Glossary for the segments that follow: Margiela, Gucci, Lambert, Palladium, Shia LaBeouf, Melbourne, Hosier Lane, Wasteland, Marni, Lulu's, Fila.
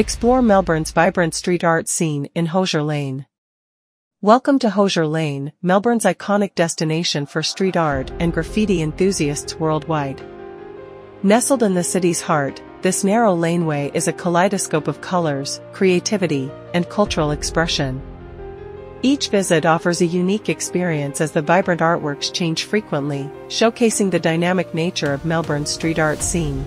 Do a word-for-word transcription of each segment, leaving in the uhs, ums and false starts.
Explore Melbourne's vibrant street art scene in Hosier Lane. Welcome to Hosier Lane, Melbourne's iconic destination for street art and graffiti enthusiasts worldwide. Nestled in the city's heart, this narrow laneway is a kaleidoscope of colors, creativity, and cultural expression. Each visit offers a unique experience as the vibrant artworks change frequently, showcasing the dynamic nature of Melbourne's street art scene.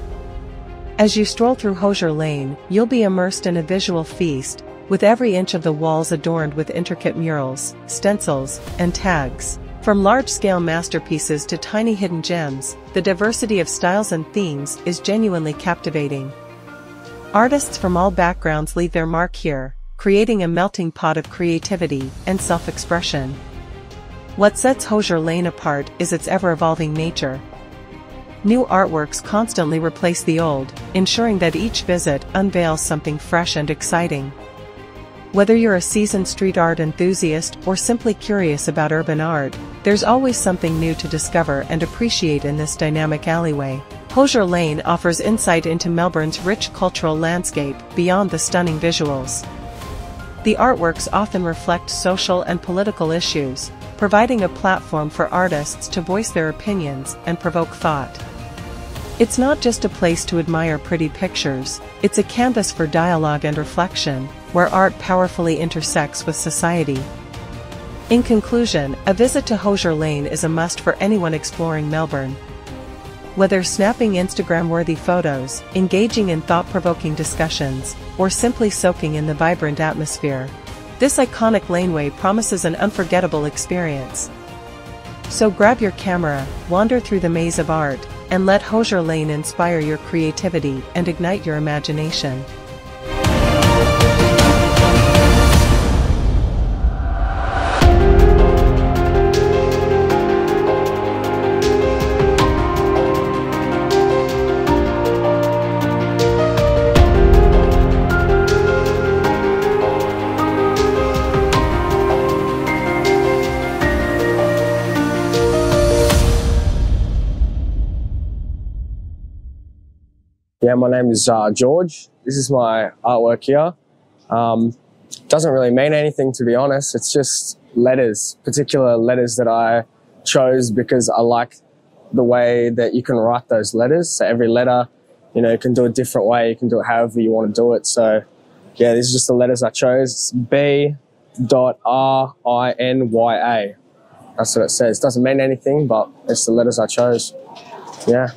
As you stroll through Hosier Lane, you'll be immersed in a visual feast, with every inch of the walls adorned with intricate murals, stencils, and tags. From large-scale masterpieces to tiny hidden gems, the diversity of styles and themes is genuinely captivating. Artists from all backgrounds leave their mark here, creating a melting pot of creativity and self-expression. What sets Hosier Lane apart is its ever-evolving nature. New artworks constantly replace the old, ensuring that each visit unveils something fresh and exciting. Whether you're a seasoned street art enthusiast or simply curious about urban art, there's always something new to discover and appreciate in this dynamic alleyway. Hosier Lane offers insight into Melbourne's rich cultural landscape beyond the stunning visuals. The artworks often reflect social and political issues, providing a platform for artists to voice their opinions and provoke thought. It's not just a place to admire pretty pictures, it's a canvas for dialogue and reflection, where art powerfully intersects with society. In conclusion, a visit to Hosier Lane is a must for anyone exploring Melbourne. Whether snapping Instagram-worthy photos, engaging in thought-provoking discussions, or simply soaking in the vibrant atmosphere, this iconic laneway promises an unforgettable experience. So grab your camera, wander through the maze of art, and let Hosier Lane inspire your creativity and ignite your imagination. Yeah, my name is uh, George. This is my artwork here. Um, doesn't really mean anything, to be honest. It's just letters, particular letters that I chose because I like the way that you can write those letters. So every letter, you know, you can do it a different way. You can do it however you want to do it. So yeah, these are just the letters I chose. It's B R I N Y A. That's what it says. Doesn't mean anything, but it's the letters I chose. Yeah.